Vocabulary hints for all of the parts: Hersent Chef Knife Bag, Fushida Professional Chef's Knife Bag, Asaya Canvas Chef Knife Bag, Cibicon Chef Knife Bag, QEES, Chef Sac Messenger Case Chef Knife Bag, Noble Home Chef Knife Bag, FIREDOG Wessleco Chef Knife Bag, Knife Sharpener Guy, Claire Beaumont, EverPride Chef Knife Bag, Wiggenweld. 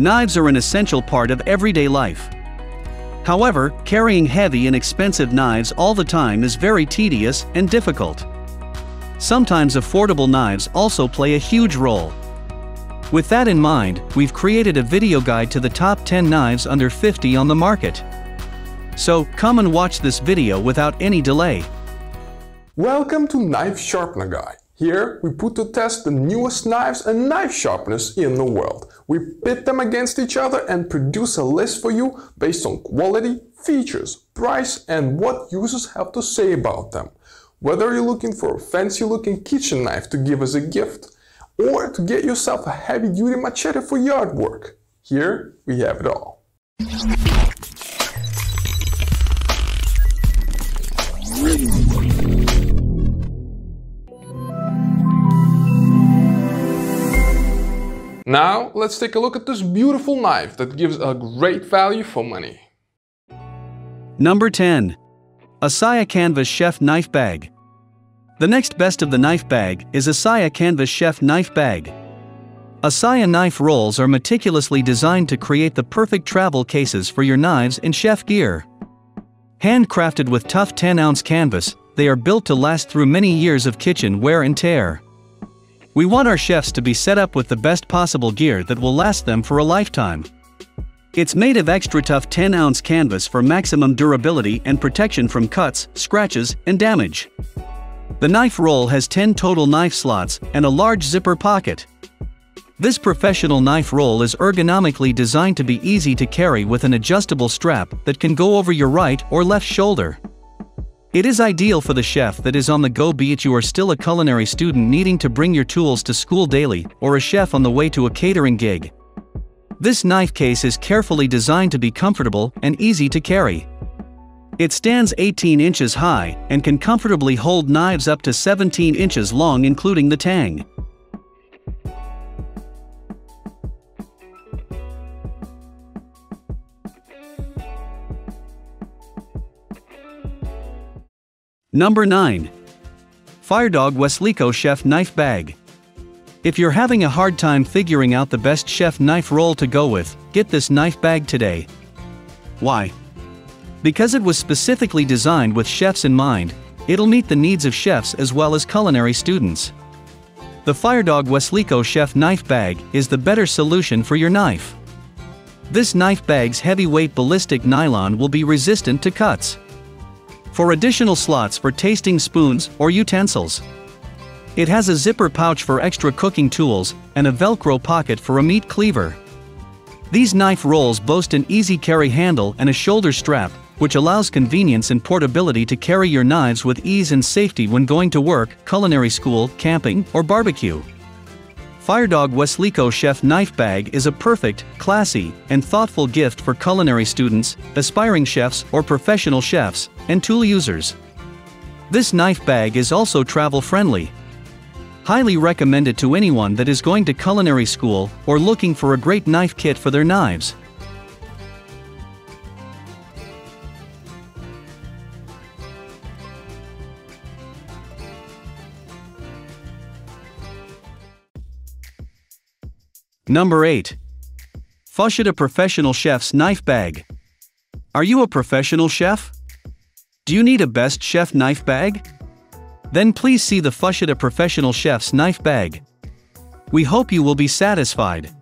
Knives are an essential part of everyday life. However, carrying heavy and expensive knives all the time is very tedious and difficult. Sometimes affordable knives also play a huge role. With that in mind, we've created a video guide to the top 10 knives under $50 on the market. So, come and watch this video without any delay. Welcome to Knife Sharpener Guy. Here we put to test the newest knives and knife sharpeners in the world. We pit them against each other and produce a list for you based on quality, features, price and what users have to say about them. Whether you're looking for a fancy looking kitchen knife to give as a gift or to get yourself a heavy duty machete for yard work, here we have it all. Now, let's take a look at this beautiful knife that gives a great value for money. Number 10. Asaya Canvas Chef Knife Bag. The next best of the knife bag is Asaya Canvas Chef Knife Bag. Asaya knife rolls are meticulously designed to create the perfect travel cases for your knives and chef gear. Handcrafted with tough 10-ounce canvas, they are built to last through many years of kitchen wear and tear. We want our chefs to be set up with the best possible gear that will last them for a lifetime. It's made of extra-tough 10-ounce canvas for maximum durability and protection from cuts, scratches, and damage. The knife roll has 10 total knife slots and a large zipper pocket. This professional knife roll is ergonomically designed to be easy to carry with an adjustable strap that can go over your right or left shoulder. It is ideal for the chef that is on the go, be it you are still a culinary student needing to bring your tools to school daily, or a chef on the way to a catering gig. This knife case is carefully designed to be comfortable and easy to carry. It stands 18 inches high and can comfortably hold knives up to 17 inches long, including the tang. Number 9. FIREDOG Wessleco Chef Knife Bag. If you're having a hard time figuring out the best chef knife roll to go with, get this knife bag today. Why? Because it was specifically designed with chefs in mind, it'll meet the needs of chefs as well as culinary students. The FIREDOG Wessleco Chef Knife Bag is the better solution for your knife. This knife bag's heavyweight ballistic nylon will be resistant to cuts. For additional slots for tasting spoons or utensils. It has a zipper pouch for extra cooking tools and a Velcro pocket for a meat cleaver. These knife rolls boast an easy carry handle and a shoulder strap, which allows convenience and portability to carry your knives with ease and safety when going to work, culinary school, camping, or barbecue. FIREDOG Wessleco Chef Knife Bag is a perfect, classy, and thoughtful gift for culinary students, aspiring chefs or professional chefs, and tool users. This knife bag is also travel-friendly. Highly recommended to anyone that is going to culinary school or looking for a great knife kit for their knives. Number 8. Fushida Professional Chef's Knife Bag. Are you a professional chef? Do you need a best chef knife bag? Then please see the Fushida Professional Chef's Knife Bag. We hope you will be satisfied.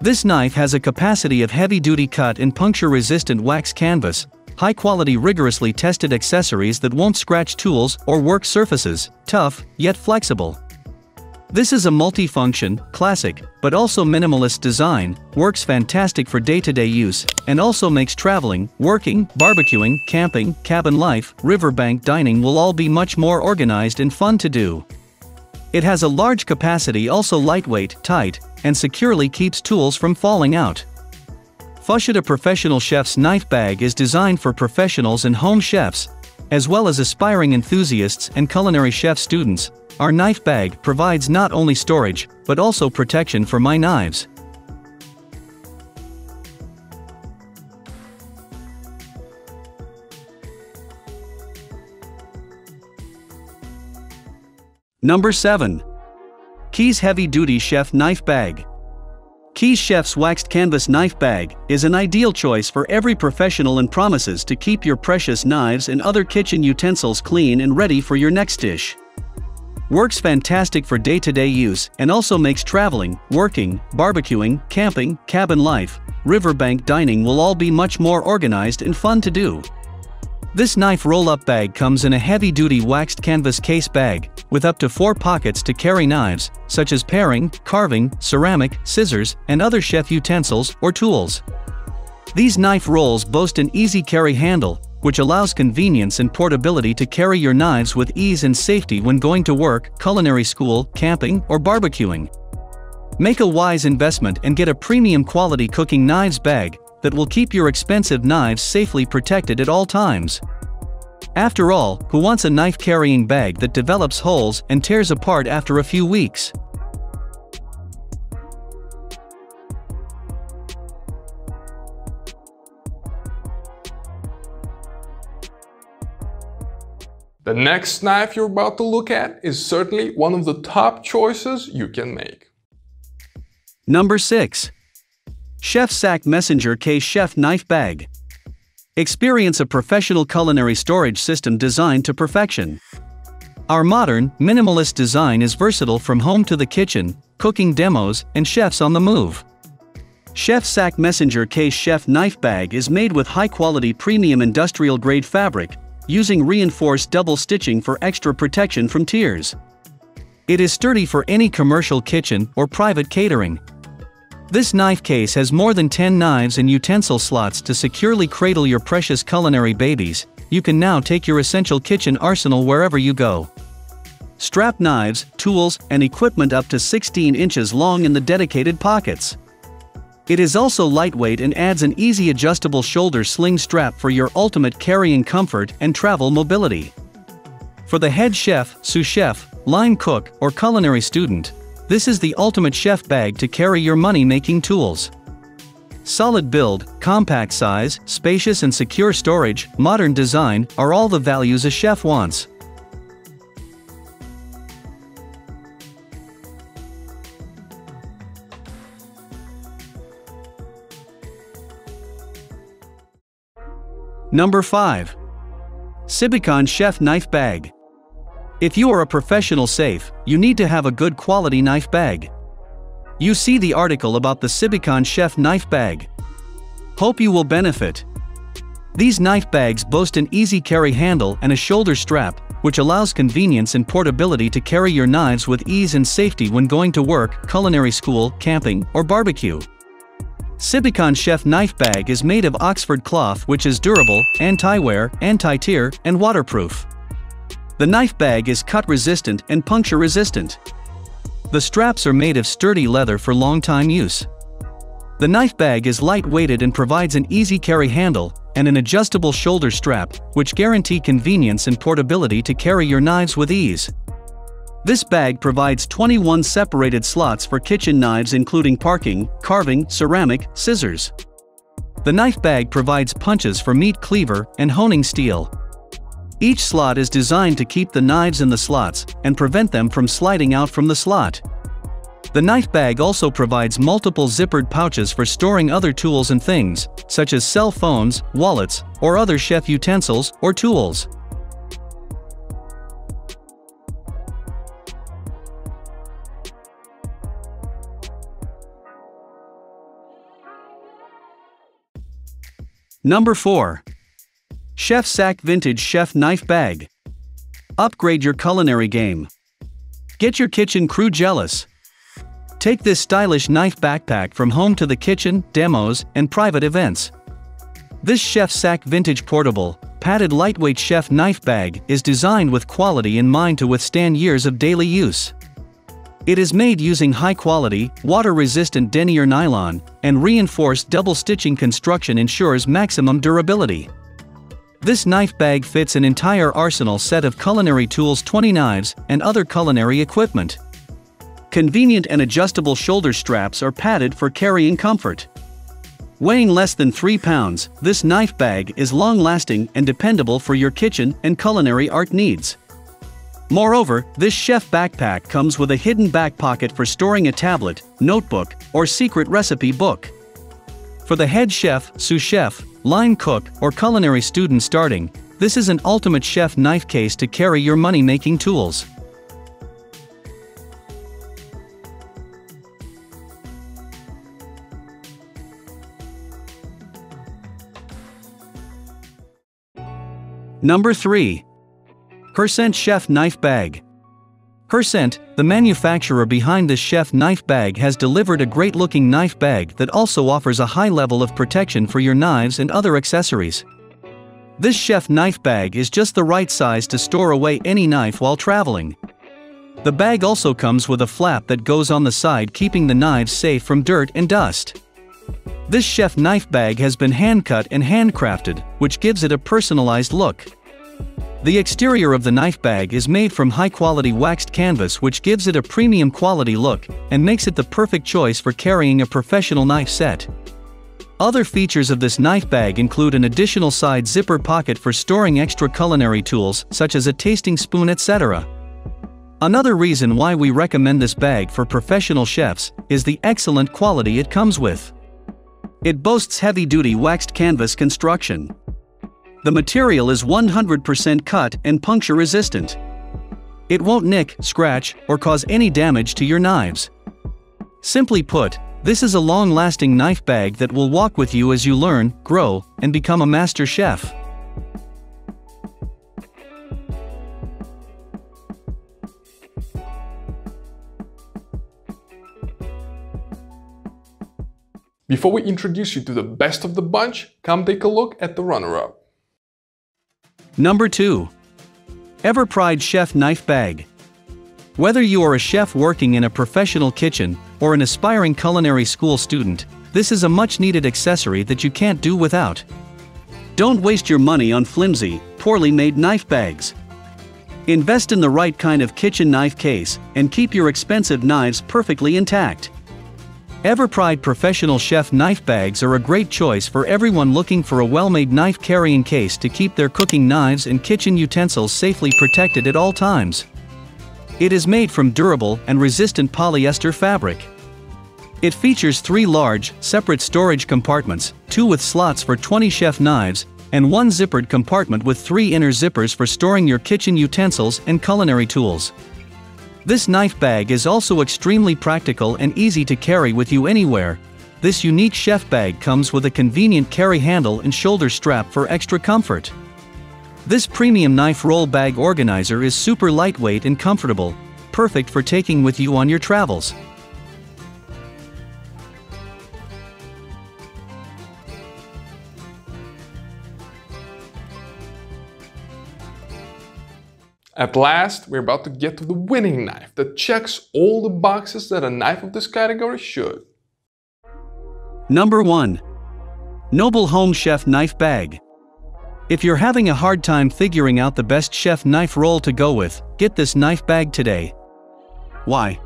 This knife has a capacity of heavy-duty cut and puncture-resistant wax canvas, high-quality rigorously tested accessories that won't scratch tools or work surfaces, tough, yet flexible. This is a multifunction, classic, but also minimalist design, works fantastic for day-to-day use, and also makes traveling, working, barbecuing, camping, cabin life, riverbank dining will all be much more organized and fun to do. It has a large capacity, also lightweight, tight, and securely keeps tools from falling out. Fushida Professional Chef's Knife Bag is designed for professionals and home chefs, as well as aspiring enthusiasts and culinary chef students. Our knife bag provides not only storage, but also protection for my knives. Number 7. QEES Heavy Duty Chef Knife Bag. QEES Chef's Waxed Canvas Knife Bag is an ideal choice for every professional and promises to keep your precious knives and other kitchen utensils clean and ready for your next dish. Works fantastic for day-to-day use and also makes traveling, working, barbecuing, camping, cabin life, riverbank dining will all be much more organized and fun to do. This knife roll-up bag comes in a heavy-duty waxed canvas case bag with up to 4 pockets to carry knives, such as paring, carving, ceramic, scissors, and other chef utensils or tools. These knife rolls boast an easy-carry handle, which allows convenience and portability to carry your knives with ease and safety when going to work, culinary school, camping, or barbecuing. Make a wise investment and get a premium quality cooking knives bag that will keep your expensive knives safely protected at all times. After all, who wants a knife carrying bag that develops holes and tears apart after a few weeks? The next knife you're about to look at is certainly one of the top choices you can make. Number 6. Chef Sac Messenger Case Chef Knife Bag. Experience a professional culinary storage system designed to perfection. Our modern, minimalist design is versatile from home to the kitchen, cooking demos, and chefs on the move. Chef Sac Messenger Case Chef Knife Bag is made with high-quality premium industrial-grade fabric, using reinforced double stitching for extra protection from tears. It is sturdy for any commercial kitchen or private catering. This knife case has more than 10 knives and utensil slots to securely cradle your precious culinary babies. You can now take your essential kitchen arsenal wherever you go. Strap knives, tools, and equipment up to 16 inches long in the dedicated pockets. It is also lightweight and adds an easy adjustable shoulder sling strap for your ultimate carrying comfort and travel mobility. For the head chef, sous chef, line cook, or culinary student, this is the ultimate chef bag to carry your money-making tools. Solid build, compact size, spacious and secure storage, modern design are all the values a chef wants. Number 5. Cibicon Chef Knife Bag. If you are a professional chef, you need to have a good quality knife bag. You see the article about the Cibicon Chef Knife Bag. Hope you will benefit. These knife bags boast an easy carry handle and a shoulder strap, which allows convenience and portability to carry your knives with ease and safety when going to work, culinary school, camping, or barbecue. Cibicon Chef Knife Bag is made of Oxford cloth, which is durable, anti-wear, anti-tear, and waterproof. The knife bag is cut-resistant and puncture-resistant. The straps are made of sturdy leather for long-time use. The knife bag is light-weighted and provides an easy carry handle and an adjustable shoulder strap, which guarantee convenience and portability to carry your knives with ease. This bag provides 21 separated slots for kitchen knives including parking, carving, ceramic, scissors. The knife bag provides punches for meat cleaver and honing steel. Each slot is designed to keep the knives in the slots and prevent them from sliding out from the slot. The knife bag also provides multiple zippered pouches for storing other tools and things, such as cell phones, wallets, or other chef utensils or tools. Number 4. Chef Sac Vintage Chef Knife Bag. Upgrade your culinary game. Get your kitchen crew jealous. Take this stylish knife backpack from home to the kitchen, demos, and private events. This Chef Sac Vintage portable, padded lightweight chef knife bag is designed with quality in mind to withstand years of daily use. It is made using high-quality, water-resistant denier nylon, and reinforced double-stitching construction ensures maximum durability. This knife bag fits an entire arsenal set of culinary tools, 20 knives, and other culinary equipment. Convenient and adjustable shoulder straps are padded for carrying comfort. Weighing less than 3 pounds, this knife bag is long-lasting and dependable for your kitchen and culinary art needs. Moreover, this chef backpack comes with a hidden back pocket for storing a tablet, notebook, or secret recipe book. For the head chef, sous chef, line cook, or culinary student starting, this is an ultimate chef knife case to carry your money-making tools. Number 3. Hersent Chef Knife Bag. Hersent, the manufacturer behind this chef knife bag, has delivered a great-looking knife bag that also offers a high level of protection for your knives and other accessories. This chef knife bag is just the right size to store away any knife while traveling. The bag also comes with a flap that goes on the side, keeping the knives safe from dirt and dust. This chef knife bag has been hand-cut and handcrafted, which gives it a personalized look. The exterior of the knife bag is made from high-quality waxed canvas, which gives it a premium quality look and makes it the perfect choice for carrying a professional knife set. Other features of this knife bag include an additional side zipper pocket for storing extra culinary tools such as a tasting spoon, etc. Another reason why we recommend this bag for professional chefs is the excellent quality it comes with. It boasts heavy-duty waxed canvas construction. The material is 100% cut and puncture resistant. It won't nick, scratch, or cause any damage to your knives. Simply put, this is a long-lasting knife bag that will walk with you as you learn, grow, and become a master chef. Before we introduce you to the best of the bunch, come take a look at the runner-up. Number 2. EverPride Chef Knife Bag. Whether you are a chef working in a professional kitchen or an aspiring culinary school student, this is a much-needed accessory that you can't do without. Don't waste your money on flimsy, poorly made knife bags. Invest in the right kind of kitchen knife case and keep your expensive knives perfectly intact. EverPride Professional Chef Knife Bags are a great choice for everyone looking for a well-made knife carrying case to keep their cooking knives and kitchen utensils safely protected at all times. It is made from durable and resistant polyester fabric. It features 3 large, separate storage compartments, 2 with slots for 20 chef knives, and 1 zippered compartment with 3 inner zippers for storing your kitchen utensils and culinary tools. This knife bag is also extremely practical and easy to carry with you anywhere. This unique chef bag comes with a convenient carry handle and shoulder strap for extra comfort. This premium knife roll bag organizer is super lightweight and comfortable, perfect for taking with you on your travels. At last, we're about to get to the winning knife that checks all the boxes that a knife of this category should. Number 1. Noble Home Chef Knife Bag. If you're having a hard time figuring out the best chef knife roll to go with, get this knife bag today. Why?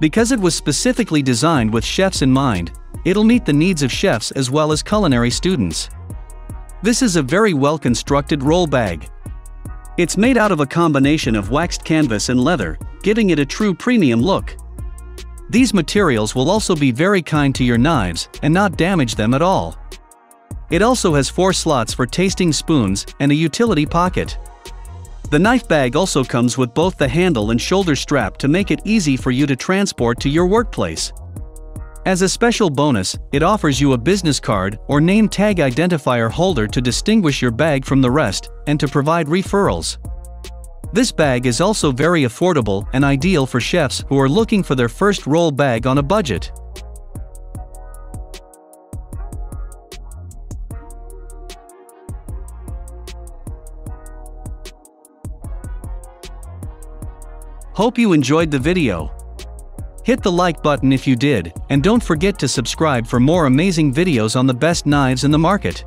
Because it was specifically designed with chefs in mind, it'll meet the needs of chefs as well as culinary students. This is a very well-constructed roll bag. It's made out of a combination of waxed canvas and leather, giving it a true premium look. These materials will also be very kind to your knives and not damage them at all. It also has 4 slots for tasting spoons and a utility pocket. The knife bag also comes with both the handle and shoulder strap to make it easy for you to transport to your workplace. As a special bonus, it offers you a business card or name tag identifier holder to distinguish your bag from the rest and to provide referrals. This bag is also very affordable and ideal for chefs who are looking for their first roll bag on a budget. Hope you enjoyed the video. Hit the like button if you did, and don't forget to subscribe for more amazing videos on the best knives in the market.